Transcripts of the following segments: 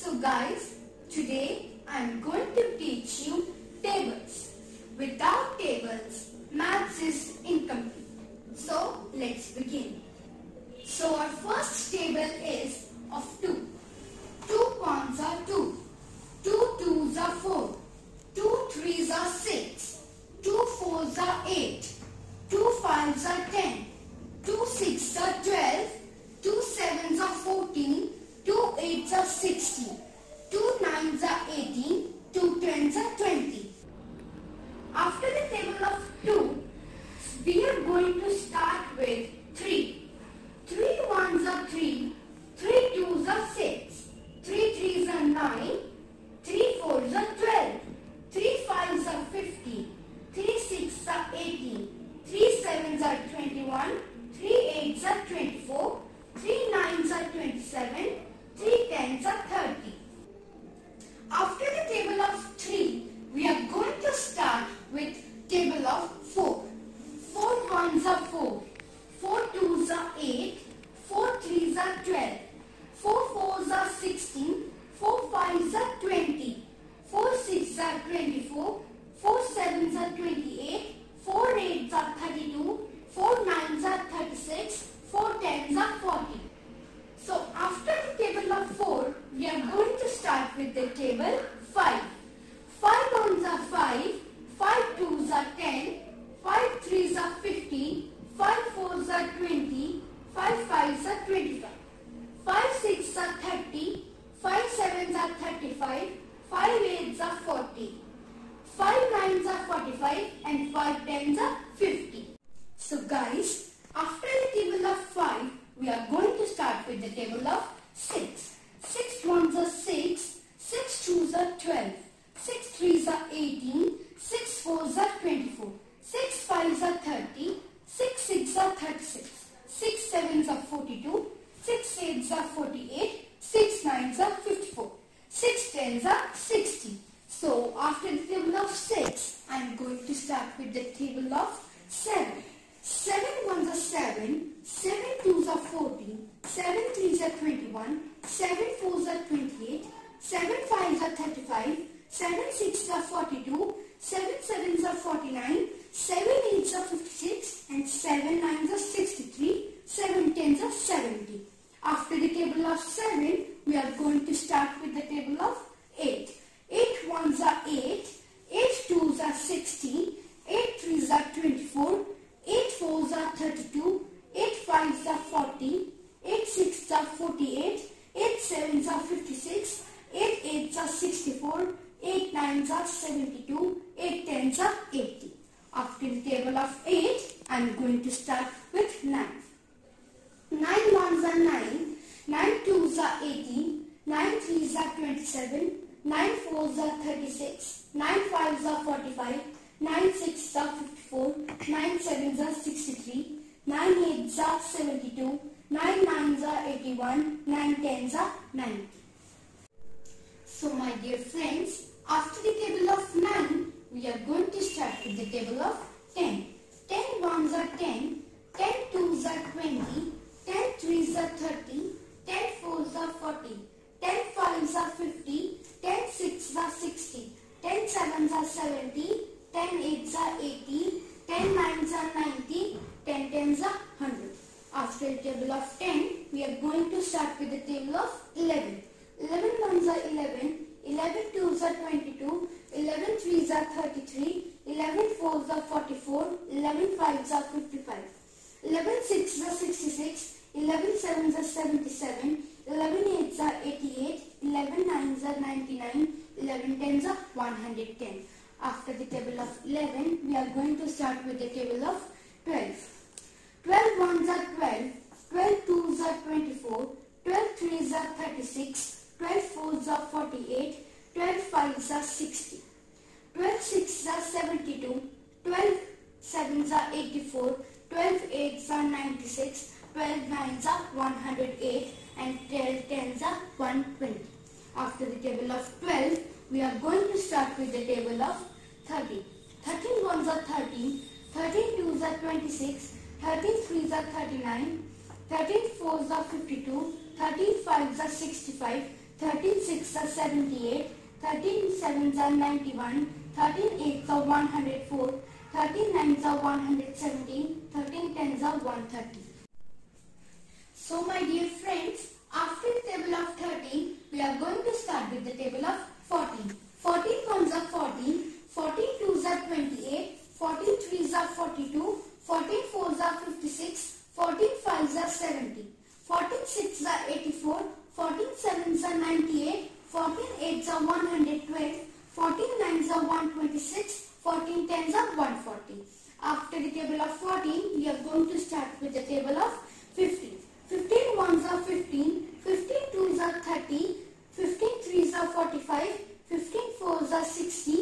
So guys, today I am going to teach you tables. Without tables, maths is incomplete. So let's begin. So our first table is of 2. 2 ones are 2. 2 twos are 4. 2 threes are 6. 2 fours are 8. 2 fives are 10. 2 sixes are 12. 2 sevens are 14. 2 eights are 16. 2 nines are 18. 2 tens are 20. After the table of 2, we are going to start with 3. 3 ones are 3. 3 twos are 6. 3 threes are 9. 3 fours are 12. 3 fives are 50. 3 sixes are 18. 3 sevens are 21. 3 eights are 24. 3 nines are 27. 3 tens are 30. After the table of 3, we are going to start with table of 4. 4 ones are 4. 4 twos are 8. 4 threes are 12. 4 fours are 16. 4 fives are 20. 4 sixes are 24. 4 sevens are 28. 4 eights are 32. 4 nines are 36. 4 tens are 40. So after the table of 4, we are going to start with the table 5. 5 ones are 5. 5 twos are 10. 5 threes are 15. 5 fours are 20. 5 fives are 25. 5 sixes are 30. 5 sevens are 35. 5 eights are 40. 5 nines are 45 and 5 tens are 50. So guys, after the table of 5, we are going to start with the table of 6. 6 ones are 6. 6 twos are 12. 6 threes are 18. 6 fours are 24. 6 fives are 30. 6 sixes are 36. 6 sevens are 42. 6 eights are 48. 6 nines are 54. 6 tens are 60. So after the table of 6, I am going to start with the table of 7. 7 ones are 7. 7 twos are 14. 7 threes are 21. 7 fours are 28. 7 fives are 35. 7 sixes are 42. 7 sevens are 49. 7 eights are 56. And 7 nines are 63. 7 tens are 70. After the table of 7, we are going to start with the table of 8. 8 ones are 8. 8 twos are 16. 8 threes are 24. 8 fours are 32. 8 fives are 40. 8 sixes are 48. 8 sevens are 56. 8 eights are 64. 8 nines are 72. 8 tens are 80. After the table of 8, I am going to start with 9. 9 ones are 9. 9 twos are 18. 9 threes are 27. 9 fours are 36. 9 fives are 45. 9 sixes are 54. 9 sevens are 63. 9 eights are 72. 9 nines are 81. 9 tens are 90. So my dear friends, after the table of 9, we are going to start with the table of 10. 10 ones are 10. 10 twos are 20. 10 threes are 30. 10 fours are 40. 10 fives are 50. 10 sixes are 60. 10 sevens are 70. 10 eights are 80. 10 nines are 90. 10 tens are 100. After the table of 10, we are going to start with the table of 11. 11 ones are 11. 11 twos are 22. 11 threes are 33. 11 fours are 44. 11 fives are 55. 11 sixes are 66. 11 sevens are 77. 11 eights are 88. 11 nines are 99. 11 tens are 110. After the table of 11, we are going to start with the table of 12. 12 ones are 12. 12 twos are 24. 12 threes are 36. 12 fours are 48. 12 fives are 60. 12 sixes are 72. 12 sevens are 84. 12 eights are 96. 12 nines are 108. And 12 tens are 120. After the table of 12, we are going to start with the table of 13. 13 ones are 13. 13 twos are 26. 13 threes are 39. 13 fours are 52. 13 fives are 65. 13 6s are 78, 13 7s are 91, 13 8s are 104, 13 9s are 117, 13 10s are 130. So my dear friends, after the table of 13, we are going to start with the table of 14. 14 1s are 14, 14 2s are 28, 14 3s are 42, 14 4s are 56, 14 5s are 70, 14 6s are 84, 14 7s are 98, 14 8s are 112, 14 9s are 126, 14 10s are 140. After the table of 14, we are going to start with the table of 15. 15 1s are 15, 15 2s are 30, 15 3s are 45, 15 4s are 60,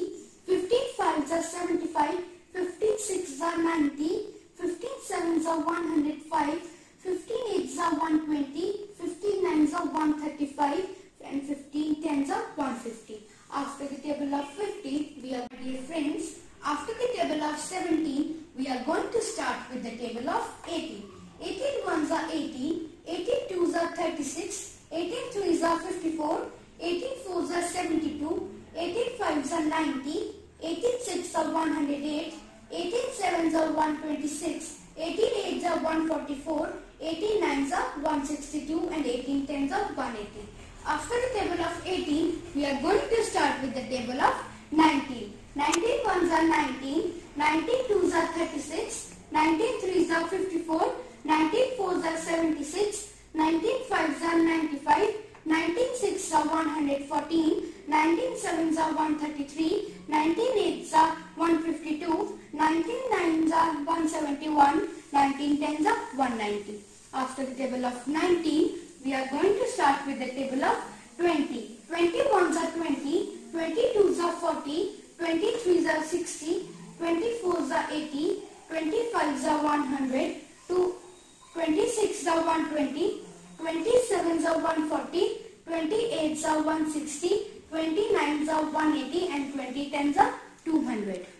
15 5s are 75, 15 6s are 90, 15 7s are 105, 15 8s are 120, 15 9s are 135, and 15 10s are 150. After the table of 15, we are, dear friends, after the table of 17, we are going to start with the table of 18. 18 1s are 18, 18 2s are 36, 18 3s are 54, 18 4s are 72, 18 5s are 90, 18 6s are 108, 18 7s are 126, 18 8s are 144, 18 9s are 162, and 18 10s are 180. After the table of 18, we are going to start with the table of 19. 19 1s are 19, 19 2s are 36, 19 3s are 54, 19 4s are 76, 19 5s are 95, 19 6s are 114, 19 7s are 133, 19 8s are 152, 19 9s are 171, 19 10s are 190. After the table of 19, we are going to start with the table of 20. 20 1s are 20, 20 2s are 40, 20 3s are 60, 20 4s are 80, 20 5s are 100, 26 are 120, 27 are 140, 28 are 160, 29 are 180, and 20 10s are 200.